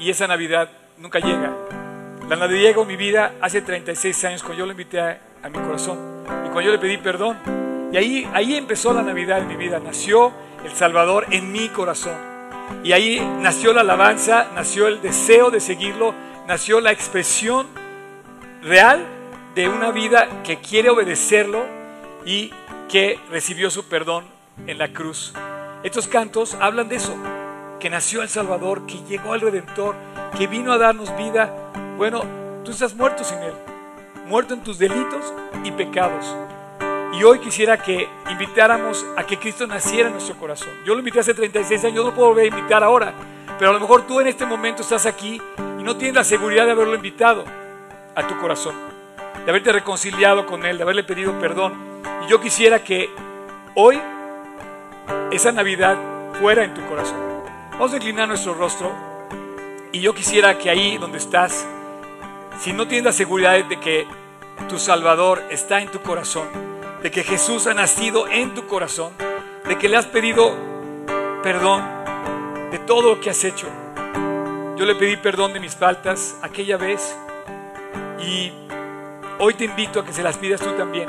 y esa Navidad nunca llega. La Navidad llegó a mi vida hace treinta y seis años cuando yo lo invité a, a mi corazón y cuando yo le pedí perdón. Y ahí, ahí empezó la Navidad en mi vida, nació el Salvador en mi corazón. Y ahí nació la alabanza, nació el deseo de seguirlo, nació la expresión real de una vida que quiere obedecerlo y que recibió su perdón en la cruz. Estos cantos hablan de eso, que nació el Salvador, que llegó el Redentor, que vino a darnos vida. Bueno, tú estás muerto sin Él, muerto en tus delitos y pecados. Y hoy quisiera que invitáramos a que Cristo naciera en nuestro corazón. Yo lo invité hace treinta y seis años, yo no lo puedo volver a invitar ahora, pero a lo mejor tú en este momento estás aquí y no tienes la seguridad de haberlo invitado a tu corazón, de haberte reconciliado con Él, de haberle pedido perdón. Y yo quisiera que hoy esa Navidad fuera en tu corazón. Vamos a inclinar nuestro rostro y yo quisiera que ahí donde estás, si no tienes la seguridad de que tu Salvador está en tu corazón, de que Jesús ha nacido en tu corazón, de que le has pedido perdón de todo lo que has hecho. Yo le pedí perdón de mis faltas aquella vez y hoy te invito a que se las pidas tú también,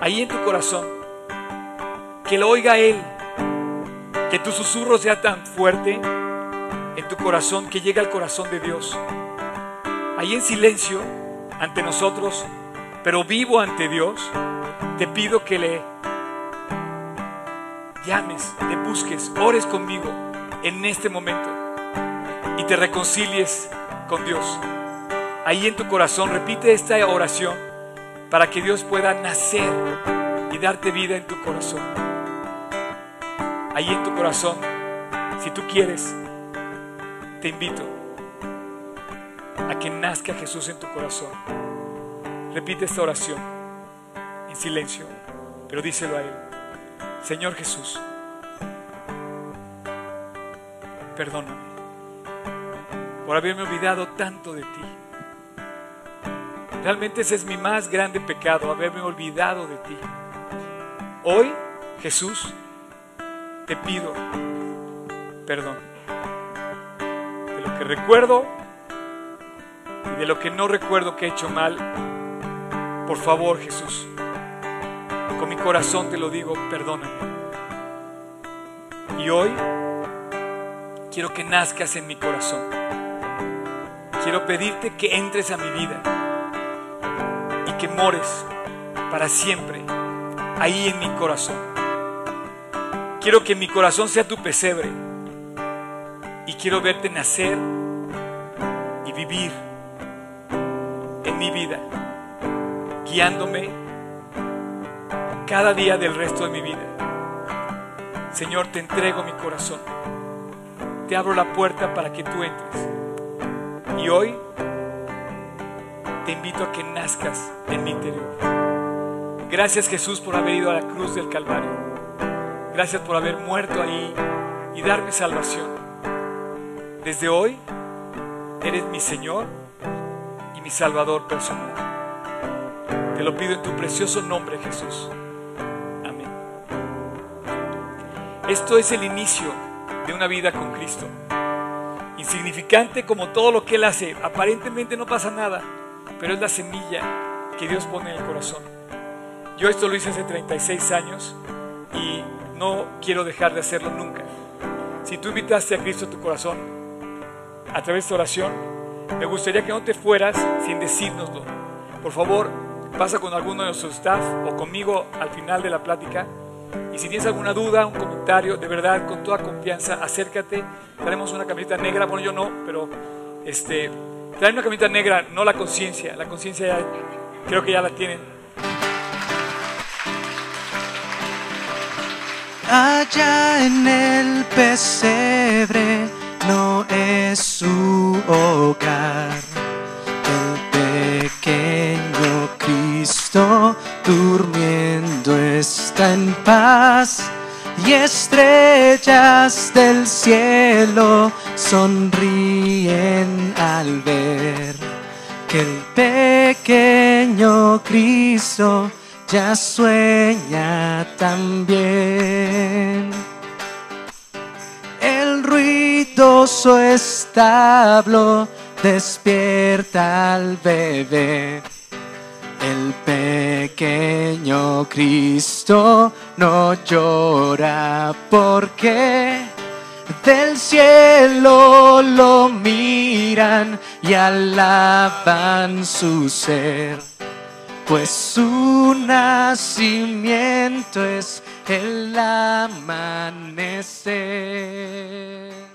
ahí en tu corazón. Que lo oiga Él, que tu susurro sea tan fuerte en tu corazón que llegue al corazón de Dios. Ahí en silencio ante nosotros, pero vivo ante Dios, te pido que le llames, le busques, ores conmigo en este momento y te reconcilies con Dios. Ahí en tu corazón repite esta oración para que Dios pueda nacer y darte vida en tu corazón. Ahí en tu corazón, si tú quieres, te invito a que nazca Jesús en tu corazón. Repite esta oración en silencio, pero díselo a Él. Señor Jesús, perdóname por haberme olvidado tanto de ti. Realmente ese es mi más grande pecado, haberme olvidado de ti. Hoy, Jesús, te pido perdón de lo que recuerdo y de lo que no recuerdo que he hecho mal. Por favor, Jesús, con mi corazón te lo digo, perdóname. Y hoy quiero que nazcas en mi corazón. Quiero pedirte que entres a mi vida y que mores para siempre ahí en mi corazón. Quiero que mi corazón sea tu pesebre y quiero verte nacer y vivir en mi vida, guiándome cada día del resto de mi vida. Señor, te entrego mi corazón, te abro la puerta para que tú entres. Y hoy te invito a que nazcas en mi interior. Gracias, Jesús, por haber ido a la cruz del Calvario. Gracias por haber muerto ahí y darme salvación. Desde hoy eres mi Señor y mi Salvador personal. Te lo pido en tu precioso nombre, Jesús. Amén. Esto es el inicio de una vida con Cristo. Insignificante como todo lo que Él hace, aparentemente no pasa nada, pero es la semilla que Dios pone en el corazón. Yo esto lo hice hace treinta y seis años y no quiero dejar de hacerlo nunca. Si tú invitaste a Cristo a tu corazón a través de oración, me gustaría que no te fueras sin decírnoslo. Por favor, pasa con alguno de nuestros staff o conmigo al final de la plática. Y si tienes alguna duda, un comentario, de verdad, con toda confianza, acércate. Traemos una camiseta negra, bueno, yo no, pero este, trae una camiseta negra, no la conciencia. La conciencia ya, creo que ya la tienen. Allá en el pesebre no es su hogar. El pequeño Cristo durmiendo está en paz, y estrellas del cielo sonríen al ver que el pequeño Cristo ya sueña también. El ruidoso establo despierta al bebé. El pequeño Cristo no llora porque del cielo lo miran y alaban su ser, pues su nacimiento es el amanecer.